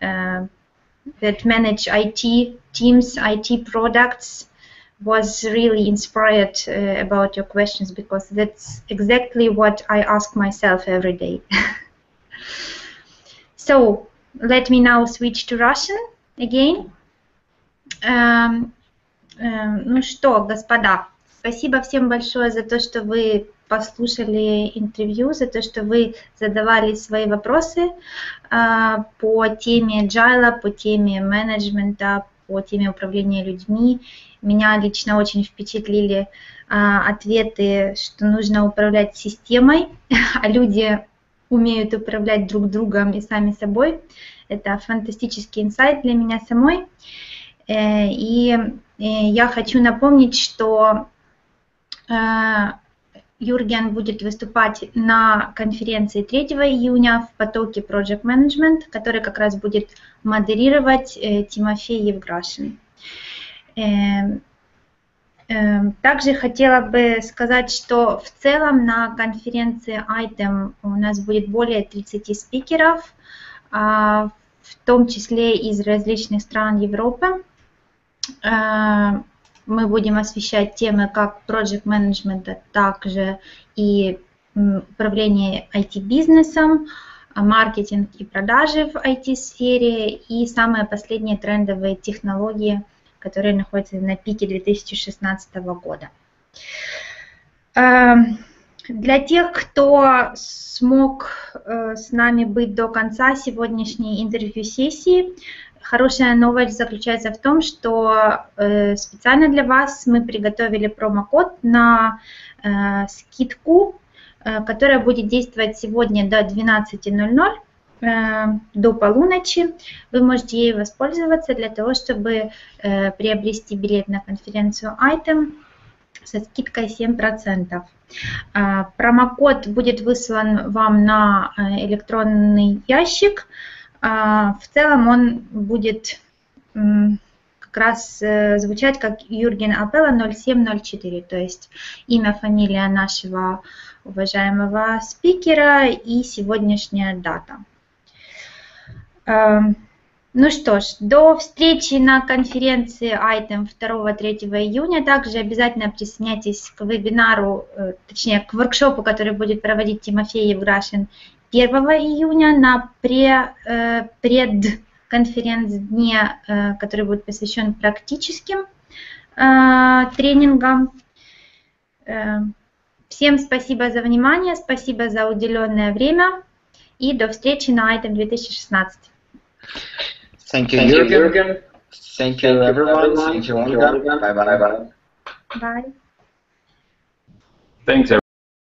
uh, that manage I T teams, I T products, was really inspired uh, about your questions, because that's exactly what I ask myself every day. So let me now switch to Russian again. Um, um, ну что, господа, спасибо всем большое за то, что вы послушали интервью, за то, что вы задавали свои вопросы э, по теме Agile, по теме менеджмента, по теме управления людьми. Меня лично очень впечатлили э, ответы, что нужно управлять системой, а люди умеют управлять друг другом и сами собой. Это фантастический инсайт для меня самой. Э, и э, я хочу напомнить, что э, Юрген будет выступать на конференции третьего июня в потоке Project Management, который как раз будет модерировать э, Тимофей Евграшин. Э, э, также хотела бы сказать, что в целом на конференции ITEM у нас будет более тридцати спикеров, э, в том числе из различных стран Европы. Э, Мы будем освещать темы как project management, также и управление ай ти-бизнесом, маркетинг и продажи в ай ти-сфере и самые последние трендовые технологии, которые находятся на пике две тысячи шестнадцатого года. Для тех, кто смог с нами быть до конца сегодняшней интервью-сессии, хорошая новость заключается в том, что э, специально для вас мы приготовили промокод на э, скидку, э, которая будет действовать сегодня до двенадцати ноль-ноль, э, до полуночи. Вы можете ей воспользоваться для того, чтобы э, приобрести билет на конференцию ITEM со скидкой семь процентов. Э, промокод будет выслан вам на электронный ящик. В целом он будет как раз э, звучать как Юрген Апелло ноль семь ноль четыре, то есть имя, фамилия нашего уважаемого спикера и сегодняшняя дата. Э, ну что ж, до встречи на конференции ITEM второго-третьего июня. Также обязательно присоединяйтесь к вебинару, э, точнее к воркшопу, который будет проводить Тимофей Евграшин первого июня на пре, э, пред... конференц-дне, который будет посвящен практическим э, тренингам. Всем спасибо за внимание, спасибо за уделенное время и до встречи на ITEM две тысячи шестнадцать. Thank you, Jurgen. Thank you, everyone. Thank you, Olga. Bye-bye. Bye. Thanks, everyone.